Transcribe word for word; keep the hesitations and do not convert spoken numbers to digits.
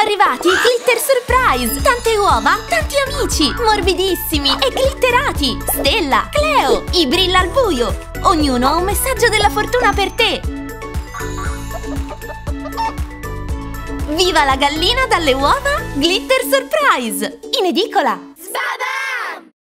Sono arrivati i Glitter Surprise! Tante uova, tanti amici! Morbidissimi e glitterati! Stella, Cleo, i brilla al buio! Ognuno ha un messaggio della fortuna per te! Viva la gallina dalle uova Glitter Surprise! In edicola!